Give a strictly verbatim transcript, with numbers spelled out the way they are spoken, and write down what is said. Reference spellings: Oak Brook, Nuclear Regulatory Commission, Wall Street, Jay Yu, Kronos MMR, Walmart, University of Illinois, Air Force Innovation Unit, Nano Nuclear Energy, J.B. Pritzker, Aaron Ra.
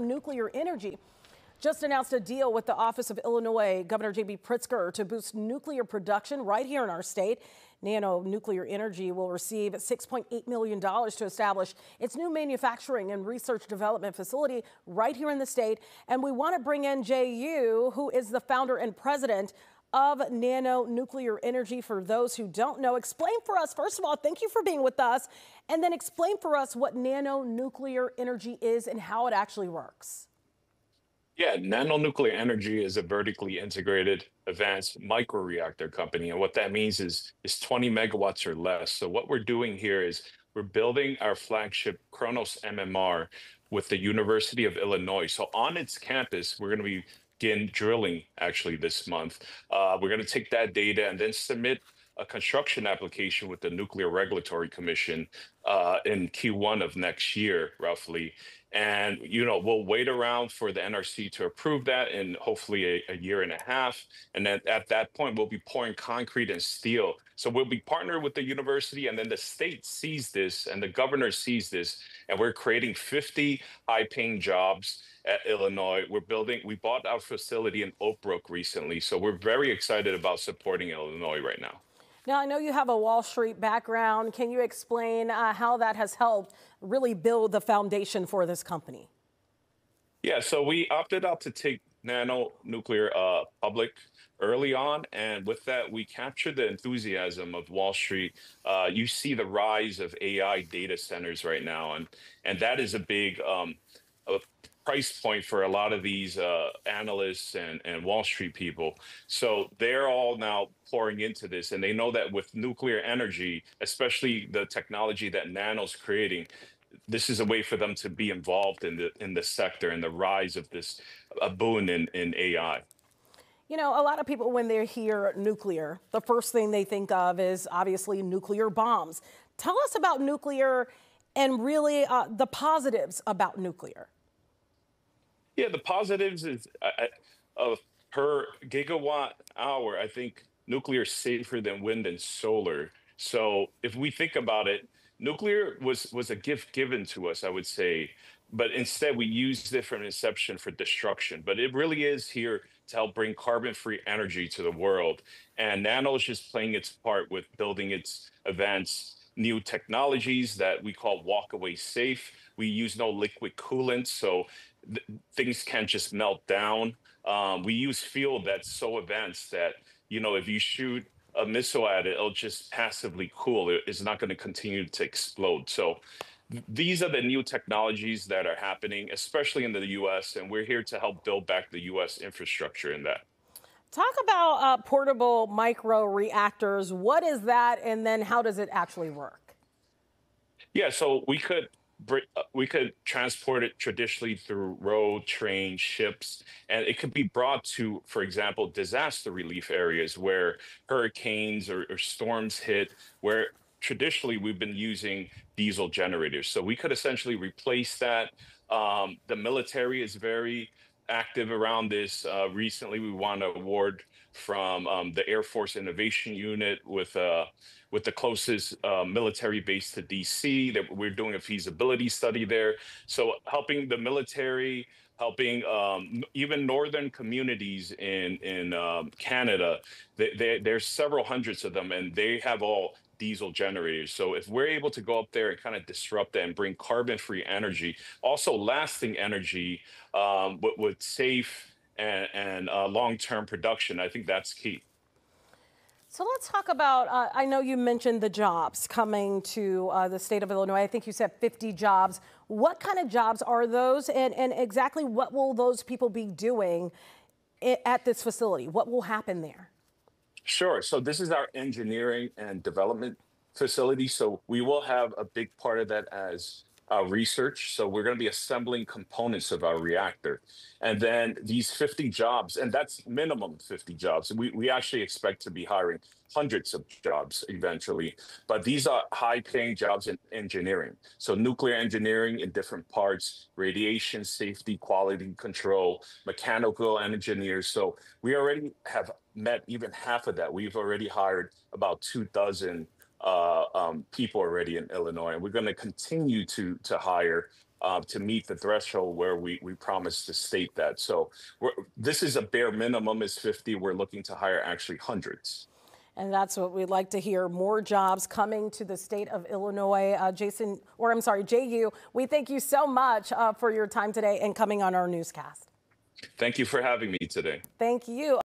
Nuclear Energy just announced a deal with the Office of Illinois Governor J B Pritzker to boost nuclear production right here in our state. Nano Nuclear Energy will receive six point eight million dollars to establish its new manufacturing and research development facility right here in the state. And we want to bring in Jay Yu, who is the founder and president of Nano Nuclear Energy. For those who don't know, explain for us, first of all, thank you for being with us, and then explain for us what Nano Nuclear Energy is and how it actually works. Yeah, Nano Nuclear Energy is a vertically integrated advanced microreactor company. And what that means is, is twenty megawatts or less. So what we're doing here is we're building our flagship Kronos M M R with the University of Illinois. So on its campus, we're going to be begin drilling actually this month. Uh, we're going to take that data and then submit a construction application with the Nuclear Regulatory Commission uh, in Q one of next year, roughly. And, you know, we'll wait around for the N R C to approve that in hopefully a, a year and a half. And then at that point, we'll be pouring concrete and steel. So we'll be partnered with the university, and then the state sees this and the governor sees this. And we're creating fifty high-paying jobs at Illinois. We're building, we bought our facility in Oak Brook recently. So we're very excited about supporting Illinois right now. Now, I know you have a Wall Street background. Can you explain uh, how that has helped really build the foundation for this company? Yeah, so we opted out to take Nano Nuclear uh, public early on, and with that, we captured the enthusiasm of Wall Street. Uh, you see the rise of A I data centers right now, and, and that is a big um, a price point for a lot of these uh, analysts and, and Wall Street people. So they're all now pouring into this, and they know that with nuclear energy, especially the technology that Nano's creating, this is a way for them to be involved in the in the sector and the rise of this a boon in, in A I. You know, a lot of people, when they hear nuclear, the first thing they think of is obviously nuclear bombs. Tell us about nuclear and really uh, the positives about nuclear. Yeah, the positives is uh, uh, per gigawatt hour, I think nuclear is safer than wind and solar. So if we think about it, nuclear was, was a gift given to us, I would say, but instead we used it from inception for destruction. But it really is here to help bring carbon-free energy to the world. And Nano is just playing its part with building its advanced new technologies that we call walk-away safe. We use no liquid coolant, so th things can't just melt down. Um, we use fuel that's so advanced that, you know, if you shoot a missile at it, it'll just passively cool. It's not going to continue to explode. So these are the new technologies that are happening, especially in the U S, and we're here to help build back the U S infrastructure in that. Talk about uh, portable micro reactors. What is that, and then how does it actually work? Yeah, so we could we could transport it traditionally through road, train, ships, and it could be brought to, for example, disaster relief areas where hurricanes or, or storms hit, where traditionally we've been using diesel generators. So we could essentially replace that. Um, the military is very active around this. Uh, recently, we won an award from um, the Air Force Innovation Unit with uh, with the closest uh, military base to D C That we're doing a feasibility study there. So helping the military, helping um, even northern communities in in um, Canada. They, they, there's several hundreds of them, and they have all diesel generators. So if we're able to go up there and kind of disrupt that and bring carbon-free energy, also lasting energy um, with, with safe and, and uh, long-term production, I think that's key. So let's talk about, uh, I know you mentioned the jobs coming to uh, the state of Illinois. I think you said fifty jobs. What kind of jobs are those, and, and exactly what will those people be doing at this facility? What will happen there? Sure. So this is our engineering and development facility. So we will have a big part of that as our research. So we're going to be assembling components of our reactor. And then these fifty jobs, and that's minimum fifty jobs. We, we actually expect to be hiring hundreds of jobs eventually. But these are high-paying jobs in engineering. So nuclear engineering in different parts, radiation safety, quality control, mechanical engineers. So we already have met even half of that. We've already hired about two dozen uh, um, people already in Illinois, and we're going to continue to to hire uh, to meet the threshold where we, we promised to state that. So we're, this is a bare minimum is fifty. We're looking to hire actually hundreds. And that's what we'd like to hear, more jobs coming to the state of Illinois. Uh, Jason, or I'm sorry, Jay Yu, we thank you so much uh, for your time today and coming on our newscast. Thank you for having me today. Thank you.